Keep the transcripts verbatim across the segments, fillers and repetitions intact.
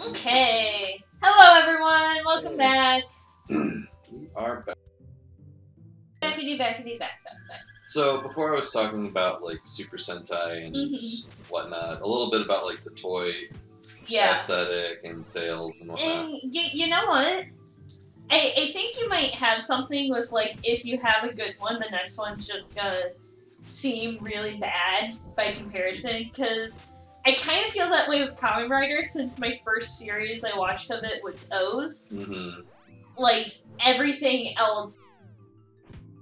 Okay. Hello, everyone. Welcome back. We are back. Backity, backity, back, back, back. So before I was talking about like Super Sentai and mm-hmm. whatnot, a little bit about like the toy yeah. aesthetic and sales and whatnot. And you, you know what? I I think you might have something with like if you have a good one, the next one's just gonna seem really bad by comparison, because I kind of feel that way with Kamen Rider since my first series I watched of it was O's. Mm-hmm. Like, everything else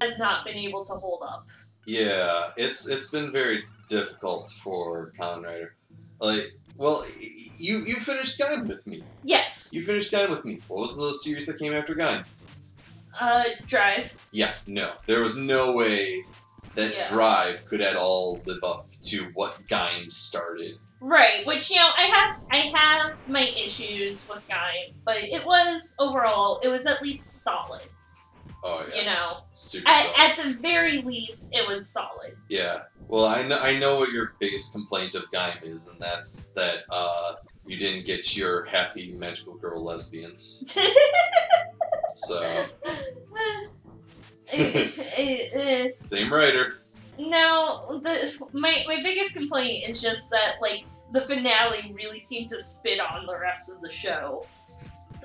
has not been able to hold up. Yeah, it's it's been very difficult for Kamen Rider. Like, well, you you finished Gaim with me. Yes. You finished Gaim with me. What was the series that came after Gaim? Uh, Drive. Yeah, no. There was no way that yeah. Drive could at all live up to what Gaim started. Right, which, you know, I have I have my issues with Gaim, but it was, overall, it was at least solid. Oh, yeah. You know? Super at, solid. At the very least, it was solid. Yeah. Well, I know, I know what your biggest complaint of Gaim is, and that's that uh, you didn't get your happy magical girl lesbians. So... Same writer. No, the my my biggest complaint is just that like the finale really seemed to spit on the rest of the show.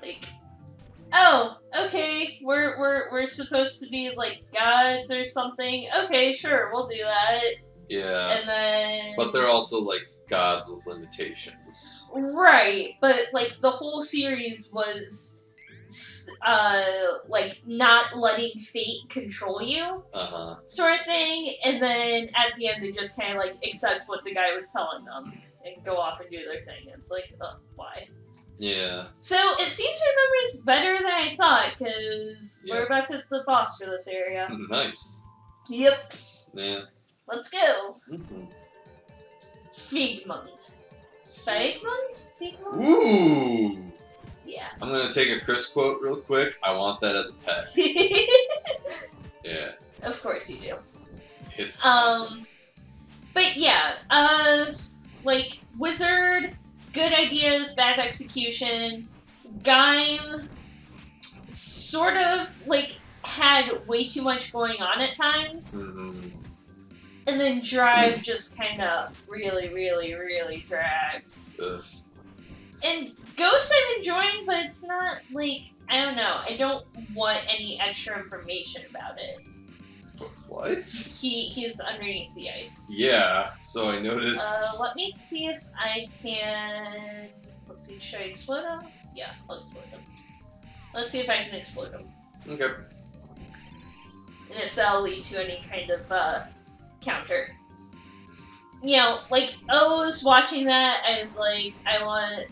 Like, oh, okay, we're we're we're supposed to be like gods or something. Okay, sure, we'll do that. Yeah. And then. But they're also like gods with limitations. Right, but like the whole series was. Uh, like not letting fate control you, uh-huh. sort of thing, and then at the end they just kind of like accept what the guy was telling them and go off and do their thing. It's like, oh, why? Yeah. So it seems to remember better than I thought because yeah. we're about to the boss for this area. Nice. Yep. Yeah. Let's go. Mm-hmm. Figmund. Figmund. Figmund. Ooh. Yeah. I'm gonna take a Chris quote real quick. I want that as a pet. Yeah. Of course you do. It's awesome. Um, but yeah, uh, like Wizard, good ideas, bad execution. Gaim sort of like had way too much going on at times, mm-hmm. and then Drive just kind of really, really, really dragged. Ugh. And Ghost I'm enjoying, but it's not, like, I don't know. I don't want any extra information about it. What? He he's underneath the ice. Yeah, so I noticed. Uh, let me see if I can... Let's see, should I explode him? Yeah, I'll explode him. Let's see if I can explode him. Okay. And if that'll lead to any kind of, uh, counter. You know, like, O's watching that, I was like, I want...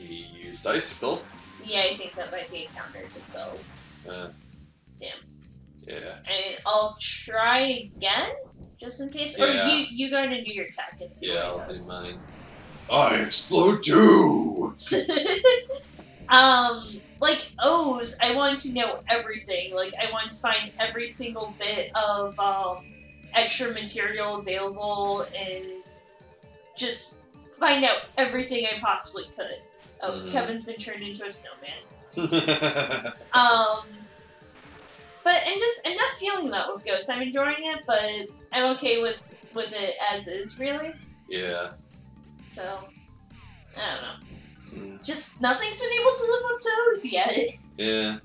He used Icicle. Yeah, I think that might be a counter to spells. Uh, Damn. Yeah. I mean, I'll try again, just in case. Yeah. Or you, you go and do your tech and see yeah, what I'll do mine. I explode too! um, like, O's, I wanted to know everything. Like, I wanted to find every single bit of, um... extra material available and just find out everything I possibly could. Oh, mm-hmm. Kevin's been turned into a snowman. um, but I'm just, I'm not feeling that with Ghost. I'm enjoying it, but I'm okay with, with it as is, really. Yeah. So, I don't know. Mm. Just nothing's been able to live up to O's yet. Yeah.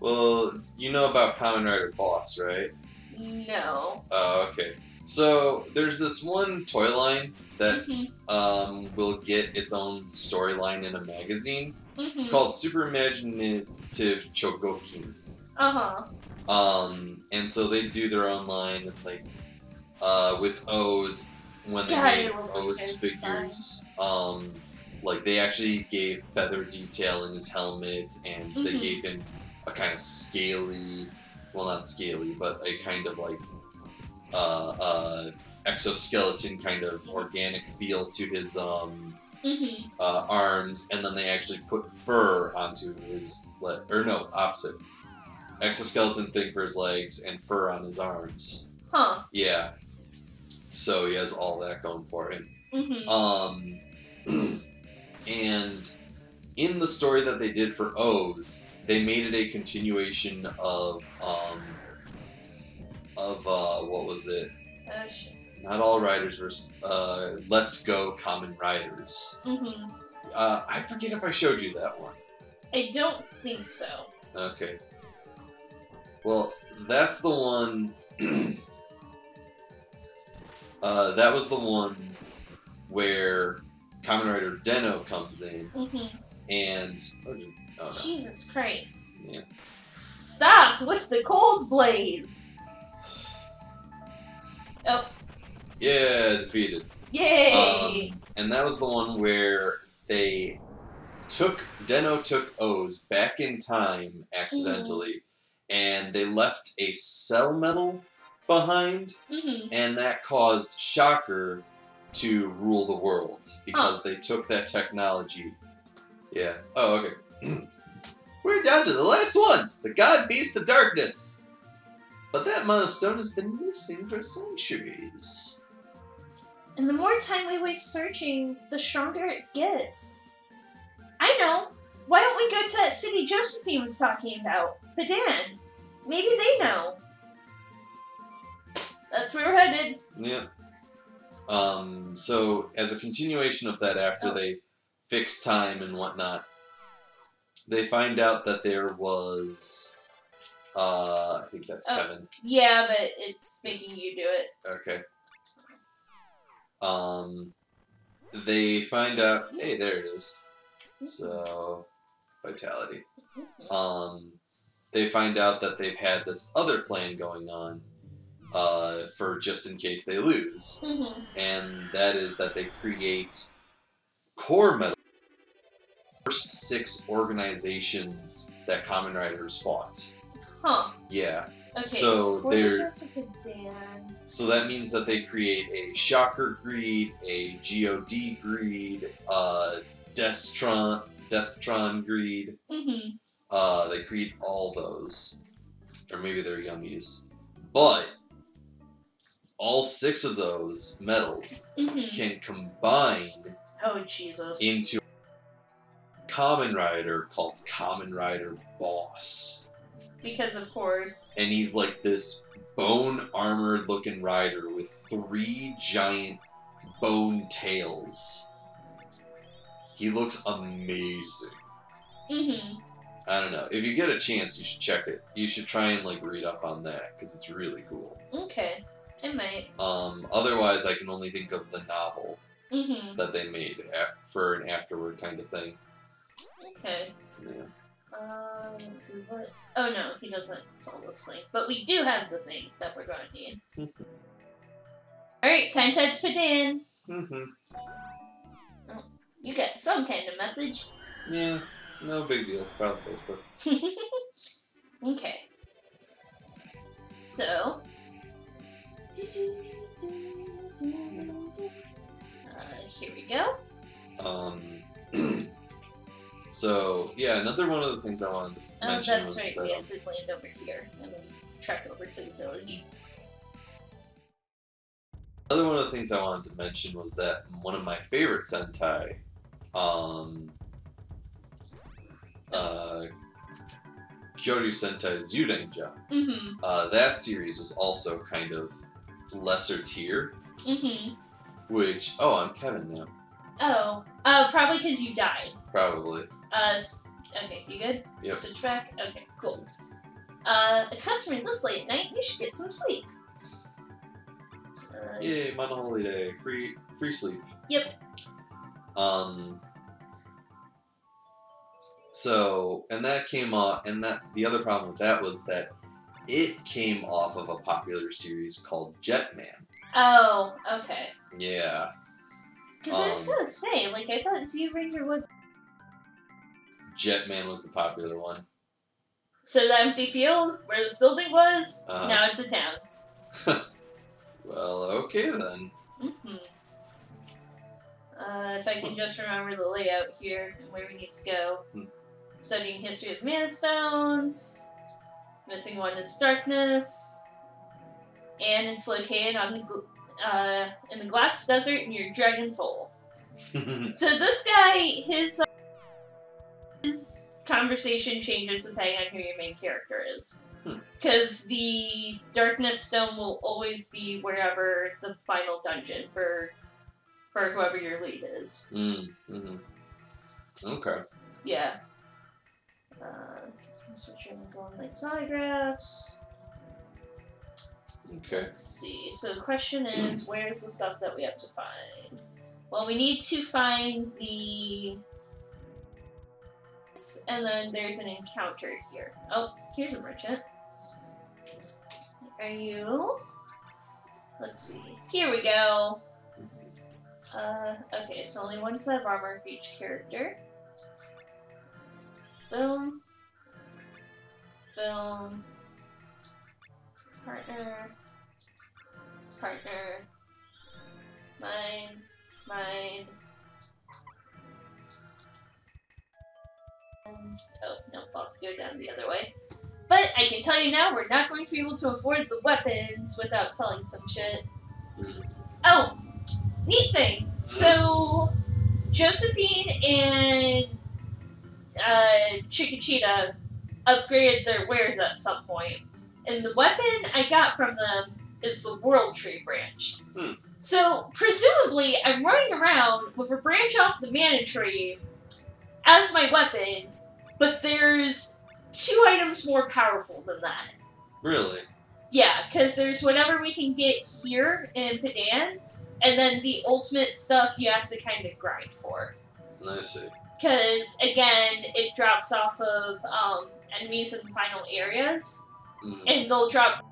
Well, you know about Kamen Rider Boss, right? No. Oh, okay. So, there's this one toy line that mm-hmm. um, will get its own storyline in a magazine. Mm-hmm. It's called Super Imaginative Chogokin. Uh-huh. Um, and so they do their own line with, like, uh, with O's, when they yeah, made O's figures. Um, like, they actually gave feather detail in his helmet, and mm-hmm. they gave him a kind of scaly... Well, not scaly, but a kind of like uh, uh, exoskeleton kind of organic feel to his um, mm-hmm. uh, arms, and then they actually put fur onto his le or no, opposite exoskeleton thing for his legs and fur on his arms. Huh. Yeah. So he has all that going for him. Mm-hmm. Um, and in the story that they did for O's, they made it a continuation of um, of uh, what was it? Oh, shit. Not All Riders versus uh, Let's Go Kamen Riders. Mm-hmm. Uh, I forget if I showed you that one. I don't think so. Okay. Well, that's the one. uh, that was the one where Kamen Rider Denno comes in, mm-hmm. and oh, no. Jesus Christ! Yeah. Stop with the cold blades. Oh. Yeah, defeated. Yay! Um, and that was the one where they took Denno took O's back in time accidentally. Mm. And they left a cell metal behind, mm-hmm. and that caused Shocker to rule the world because oh. they took that technology. Yeah. Oh, okay. We're down to the last one, the God Beast of Darkness. But that monostone has been missing for centuries. And the more time we waste searching, the stronger it gets. I know. Why don't we go to that city Josephine was talking about? Padan. Maybe they know. So that's where we're headed. Yeah. Um, so, as a continuation of that, after oh. they fix time and whatnot, they find out that there was... Uh, I think that's oh. Kevin. Yeah, but it's making it's... you do it. Okay. Um, they find out... Hey, there it is. So... Vitality. Um, they find out that they've had this other plan going on uh, for just in case they lose. Mm-hmm. And that is that they create core metal. First six organizations that Kamen Riders fought. Huh. Yeah. Okay, so they're... So that means that they create a Shocker greed, a G O D greed, uh, Destron... Deathtron greed. Mm-hmm. Uh, they create all those. Or maybe they're yummies. But all six of those metals mm-hmm. can combine oh, Jesus. into a Kamen Rider called Kamen Rider Boss. Because, of course. And he's like this bone armored looking rider with three giant bone tails. He looks amazing. Mm-hmm. I don't know. If you get a chance, you should check it. You should try and, like, read up on that, because it's really cool. Okay. I might. Um, otherwise, I can only think of the novel mm-hmm. that they made for an afterward kind of thing. Okay. Yeah. Uh, let's see what... Oh, no. He doesn't soullessly. But we do have the thing that we're going to need. Alright, time to head to Padan. Mm-hmm. You get some kind of message. Yeah, no big deal. It's probably Facebook. Okay. So. Uh, here we go. Um. So, yeah, another one of the things I wanted to oh, mention that's was right. that... Oh, that's right. We had to land over here and then trek over to the village. Another one of the things I wanted to mention was that one of my favorite Sentai... Um, uh, Kyoryu Sentai Zyudenja. Mm-hmm. uh, that series was also kind of lesser tier. Mm-hmm. Which, oh, I'm Kevin now. Oh, uh, probably because you died. Probably. Uh, okay, you good? Yep. Switch back? Okay, cool. Uh, a customer this late at night, you should get some sleep. Uh, Yay, my holy day. Free, free sleep. Yep. Um, so, and that came off, and that, the other problem with that was that it came off of a popular series called Jetman. Oh, okay. Yeah. Because um, I was gonna say, like, I thought Zyudenja Ranger would... Jetman was the popular one. So the empty field, where this building was, uh, now it's a town. Well, okay then. Mm-hmm. Uh, if I can just remember the layout here and where we need to go. Hmm. Studying history of Manastones. Missing one is darkness. And it's located on the uh, in the Glass Desert near Dragon's Hole. So this guy, his, uh, his conversation changes depending on who your main character is. Because hmm. the Darkness Stone will always be wherever the final dungeon for for whoever your lead is. Mm. Mm-hmm. Okay. Yeah. Uh, switch and go on light telegraphs. Okay. Let's see. So the question is, where's the stuff that we have to find? Well, we need to find the... And then there's an encounter here. Oh, here's a merchant. Are you? Let's see. Here we go. Uh, okay, so only one set of armor for each character. Boom. Boom. Partner. Partner. Mine. Mine. Oh, no, about to go down the other way. But I can tell you now, we're not going to be able to afford the weapons without selling some shit. Oh! Neat thing! So, Josephine and uh, Chikichita upgraded their wares at some point. And the weapon I got from them is the World Tree branch. Hmm. So, presumably, I'm running around with a branch off the Mana Tree as my weapon, but there's two items more powerful than that. Really? Yeah, because there's whatever we can get here in Padan, and then the ultimate stuff you have to kind of grind for. I see. Because, again, it drops off of um, enemies in the final areas, mm-hmm. and they'll drop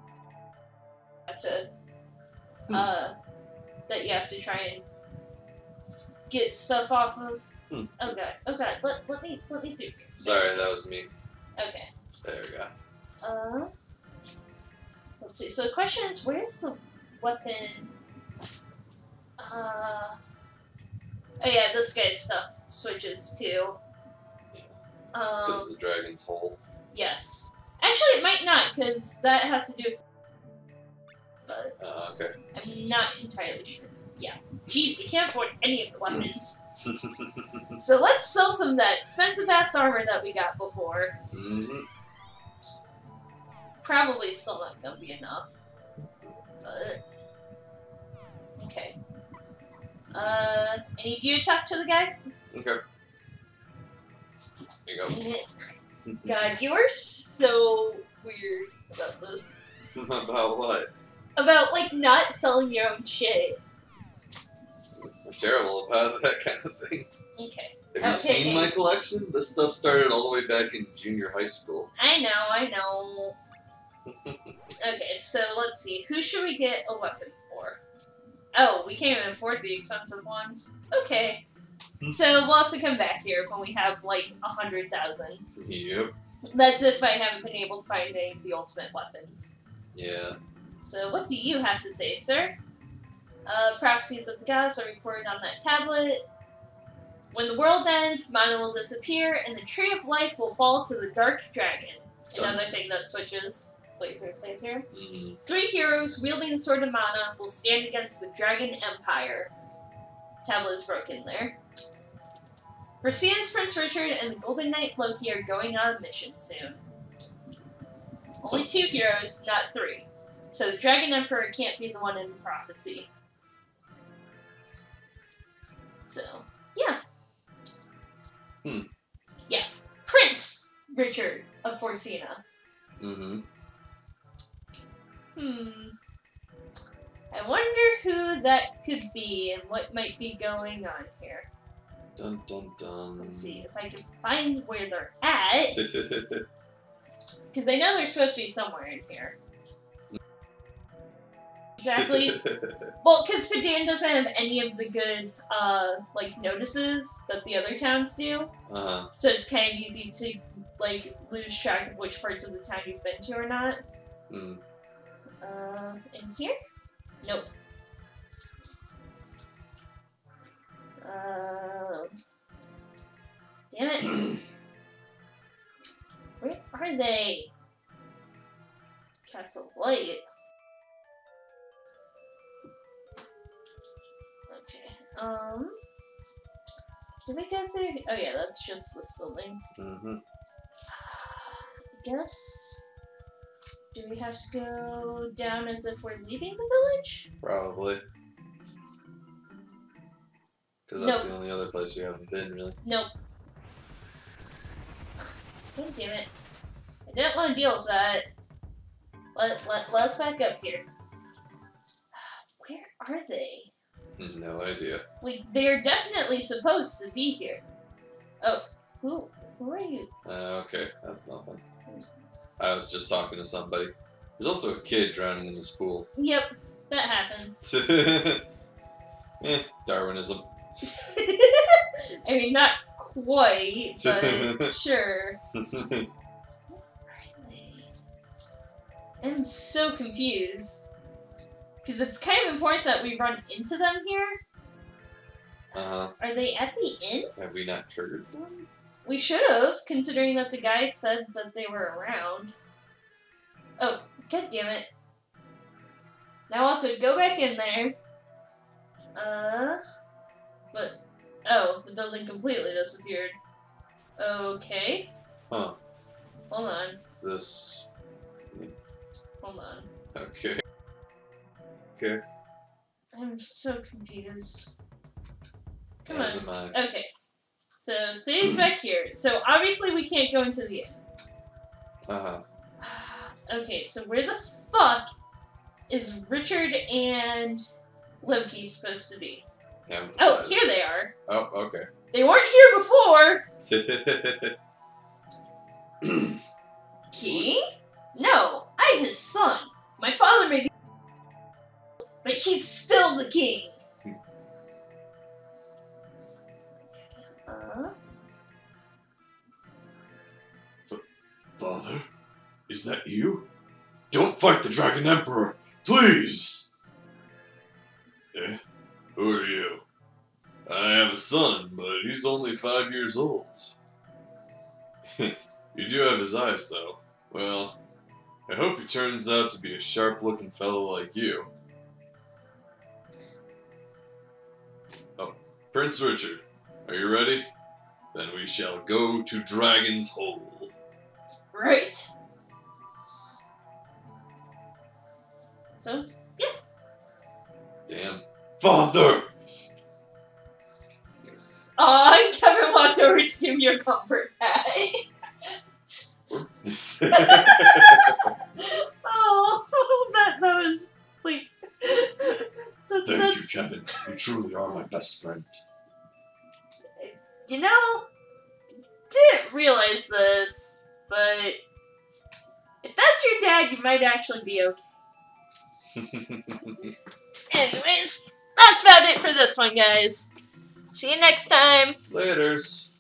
to, uh, hmm. that you have to try and get stuff off of. Hmm. Oh god, oh god, let, let me, let me through here. Sorry, that was me. Okay. There we go. Uh, let's see, so the question is, where's the weapon? Uh, oh yeah, this guy's stuff switches too. Um, This is the Dragon's Hole. Yes. Actually, it might not, because that has to do with... But uh, okay. I'm not entirely sure. Yeah. Jeez, we can't afford any of the weapons. So let's sell some of that expensive ass armor that we got before. Mm-hmm. Probably still not gonna be enough. But okay. Uh, I need you to talk to the guy. Okay. There you go. God, you're so weird about this. About what? About like not selling your own shit. I'm terrible about that kind of thing. Okay. Have you okay. seen my collection? This stuff started all the way back in junior high school. I know, I know. Okay, so let's see. Who should we get a weapon for? Oh, we can't even afford the expensive ones. Okay. So we'll have to come back here when we have like a hundred thousand. Yep. That's if I haven't been able to find any of the ultimate weapons. Yeah. So what do you have to say, sir? Uh, prophecies of the gods are recorded on that tablet. When the world ends, mana will disappear, and the tree of life will fall to the dark dragon. Another thing that switches. Playthrough, playthrough. Mm-hmm. Three heroes wielding the sword of mana will stand against the dragon empire. Tablet is broken there. Forcina's Prince Richard and the Golden Knight Loki are going on a mission soon. Only two heroes, not three. So the Dragon Emperor can't be the one in the prophecy. So, yeah. Hmm. Yeah. Prince Richard of Forcina. Mm-hmm. Hmm. I wonder who that could be and what might be going on here. Dun dun dun. Let's see if I can find where they're at. Because I know they're supposed to be somewhere in here. Exactly. Well, because Padan doesn't have any of the good, uh, like, notices that the other towns do. Uh-huh. So it's kind of easy to, like, lose track of which parts of the town you've been to or not. Mm. Uh, in here? Nope. Uh, damn it. Where are they? Castle Light. Did we go through? Oh yeah, that's just this building. Mm-hmm. I guess... Do we have to go down as if we're leaving the village? Probably. Because that's nope. the only other place we haven't been, really. Nope. God damn it. I didn't want to deal with that. Let, let, let's back up here. Where are they? No idea. We, they're definitely supposed to be here. Oh, who, who are you? Uh, okay, that's nothing. I was just talking to somebody. There's also a kid drowning in this pool. Yep, that happens. eh, Darwinism. I mean, not quite, but sure. I'm so confused. Because it's kind of important that we run into them here. Uh-huh. Are they at the inn? Have we not triggered them? We should have, considering that the guy said that they were around. Oh, god damn it. Now I'll have to go back in there. Uh... But... Oh, the building completely disappeared. Okay. Huh. Hold on. This... Hold on. Okay. Okay. I'm so confused. Come As on. Okay. So, City's back here. So, obviously we can't go into the inn. Uh-huh. Okay, so where the fuck is Richard and Loki supposed to be? Yeah, oh, here they are. Oh, okay. They weren't here before! King? No, I'm his son. My father may be, but he's still the king. Uh? Father, is that you? Don't fight the Dragon Emperor, please. Eh? Who are you? I have a son, but he's only five years old. You do have his eyes, though. Well. I hope he turns out to be a sharp-looking fellow like you. Oh, Prince Richard, are you ready? Then we shall go to Dragon's Hole. Right. So, yeah. Damn. Father! Yes. Aw, Kevin walked over to give you a comfort pie. oh, that, that was like. That, Thank that's... you, Kevin. You truly are my best friend. You know, didn't realize this, but if that's your dad, you might actually be okay. Anyways, that's about it for this one, guys. See you next time. Laters.